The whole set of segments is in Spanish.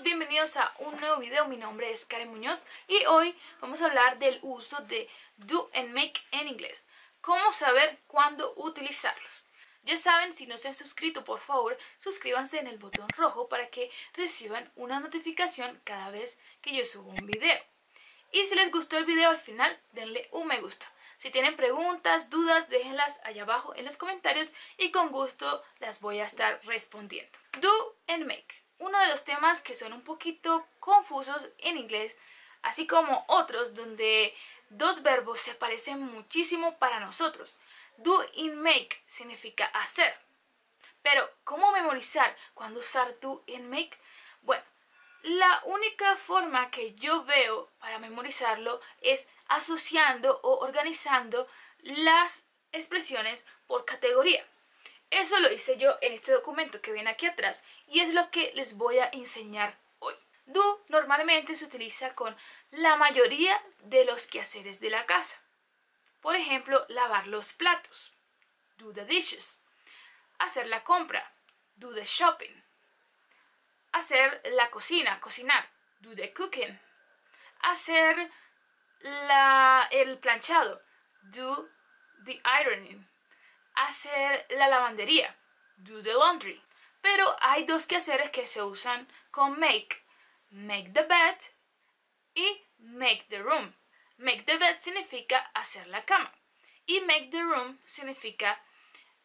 chicos, bienvenidos a un nuevo video. Mi nombre es Karen Muñoz y hoy vamos a hablar del uso de do and make en inglés. Cómo saber cuándo utilizarlos. Ya saben, si no se han suscrito, por favor, suscríbanse en el botón rojo para que reciban una notificación cada vez que yo subo un video. Y si les gustó el video al final, denle un me gusta. Si tienen preguntas, dudas, déjenlas allá abajo en los comentarios y con gusto las voy a estar respondiendo. Do and make. Uno de los temas que son un poquito confusos en inglés, así como otros donde dos verbos se parecen muchísimo para nosotros. Do y make significa hacer. Pero, ¿cómo memorizar cuando usar do y make? Bueno, la única forma que yo veo para memorizarlo es asociando o organizando las expresiones por categoría. Eso lo hice yo en este documento que viene aquí atrás y es lo que les voy a enseñar hoy. Do normalmente se utiliza con la mayoría de los quehaceres de la casa. Por ejemplo, lavar los platos. Do the dishes. Hacer la compra. Do the shopping. Hacer la cocina, cocinar. Do the cooking. Hacer el planchado. Do the ironing. Hacer la lavandería, do the laundry. Pero hay dos quehaceres que se usan con make: make the bed y make the room. Make the bed significa hacer la cama y make the room significa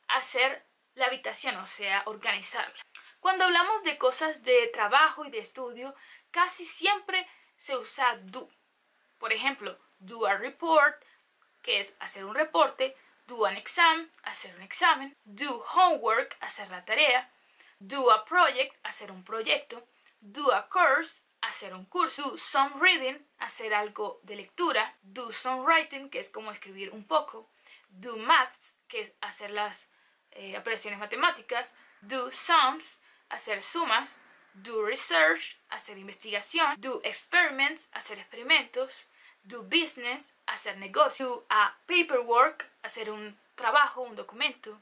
hacer la habitación, o sea, organizarla. Cuando hablamos de cosas de trabajo y de estudio, casi siempre se usa do. Por ejemplo, do a report, que es hacer un reporte. Do an exam, hacer un examen. Do homework, hacer la tarea. Do a project, hacer un proyecto. Do a course, hacer un curso. Do some reading, hacer algo de lectura. Do some writing, que es como escribir un poco. Do maths, que es hacer las operaciones matemáticas. Do sums, hacer sumas. Do research, hacer investigación. Do experiments, hacer experimentos. Do business, hacer negocio. Do a paperwork, hacer un trabajo, un documento.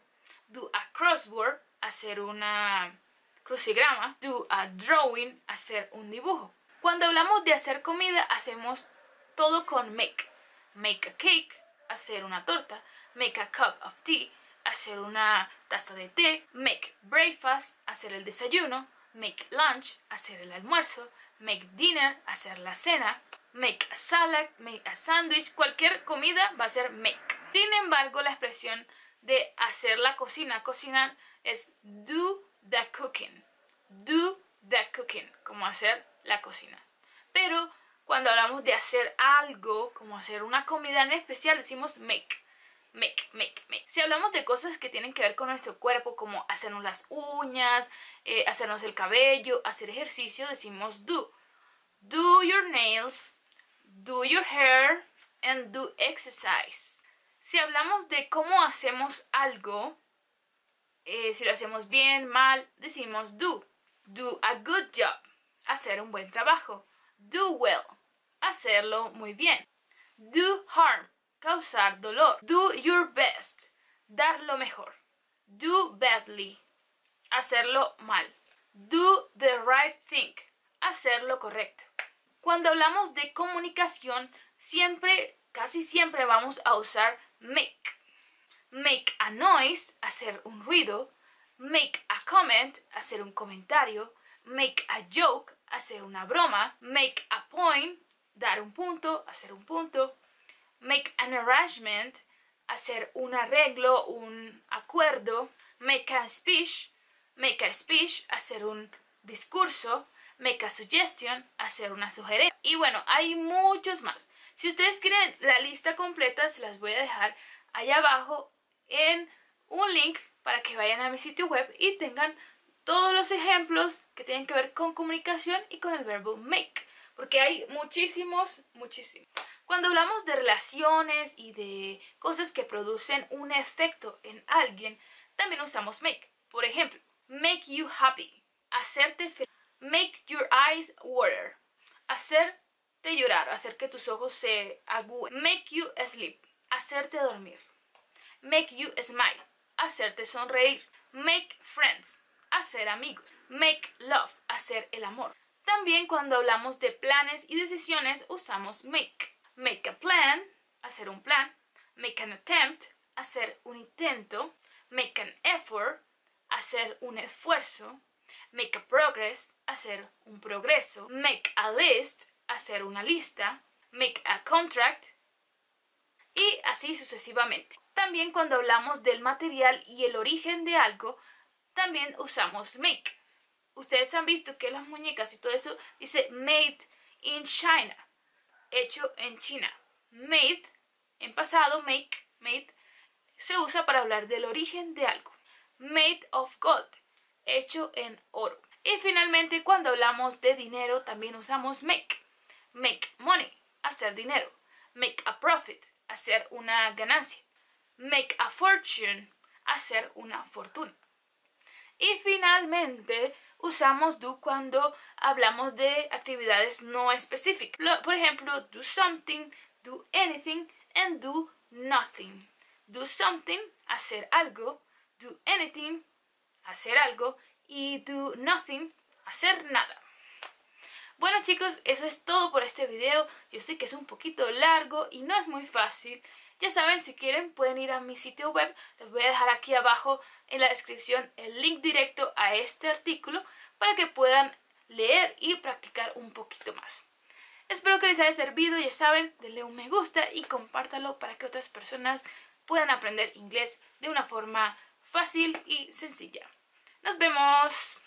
Do a crossword, hacer una crucigrama. Do a drawing, hacer un dibujo. Cuando hablamos de hacer comida, hacemos todo con make. Make a cake, hacer una torta. Make a cup of tea, hacer una taza de té. Make breakfast, hacer el desayuno. Make lunch, hacer el almuerzo. Make dinner, hacer la cena. Make a salad, make a sandwich, cualquier comida va a ser make. Sin embargo, la expresión de hacer la cocina, cocinar, es do the cooking, como hacer la cocina. Pero cuando hablamos de hacer algo, como hacer una comida en especial, decimos make, make, make, make. Si hablamos de cosas que tienen que ver con nuestro cuerpo, como hacernos las uñas, hacernos el cabello, hacer ejercicio, decimos do. Do your nails. Do your hair and do exercise. Si hablamos de cómo hacemos algo, si lo hacemos bien, mal, decimos do. Do a good job, hacer un buen trabajo. Do well, hacerlo muy bien. Do harm, causar dolor. Do your best, dar lo mejor. Do badly, hacerlo mal. Do the right thing, hacer lo correcto. Cuando hablamos de comunicación, siempre, casi siempre vamos a usar make. Make a noise, hacer un ruido. Make a comment, hacer un comentario. Make a joke, hacer una broma. Make a point, dar un punto, hacer un punto. Make an arrangement, hacer un arreglo, un acuerdo. Make a speech, hacer un discurso. Make a suggestion, hacer una sugerencia. Y bueno, hay muchos más. Si ustedes quieren la lista completa, se las voy a dejar allá abajo en un link para que vayan a mi sitio web y tengan todos los ejemplos que tienen que ver con comunicación y con el verbo make, porque hay muchísimos, muchísimos. Cuando hablamos de relaciones y de cosas que producen un efecto en alguien, también usamos make. Por ejemplo, make you happy, hacerte feliz. Make your eyes water, hacerte llorar, hacer que tus ojos se agúen. Make you sleep, hacerte dormir. Make you smile, hacerte sonreír. Make friends, hacer amigos. Make love, hacer el amor. También cuando hablamos de planes y decisiones usamos make. Make a plan, hacer un plan. Make an attempt, hacer un intento. Make an effort, hacer un esfuerzo. Make a progress, hacer un progreso. Make a list, hacer una lista. Make a contract. Y así sucesivamente. También cuando hablamos del material y el origen de algo, también usamos make. Ustedes han visto que las muñecas y todo eso dice made in China, hecho en China. Made, en pasado, make, made, se usa para hablar del origen de algo. Made of gold, hecho en oro. Y finalmente cuando hablamos de dinero también usamos make. Make money, hacer dinero. Make a profit, hacer una ganancia. Make a fortune, hacer una fortuna. Y finalmente usamos do cuando hablamos de actividades no específicas. Por ejemplo, do something, do anything, and do nothing. Do something, hacer algo. Do anything, hacer algo. Y do nothing, hacer nada. Bueno chicos, eso es todo por este video. Yo sé que es un poquito largo y no es muy fácil. Ya saben, si quieren pueden ir a mi sitio web. Les voy a dejar aquí abajo en la descripción el link directo a este artículo para que puedan leer y practicar un poquito más. Espero que les haya servido. Ya saben, denle un me gusta y compártanlo para que otras personas puedan aprender inglés de una forma fácil y sencilla. ¡Nos vemos!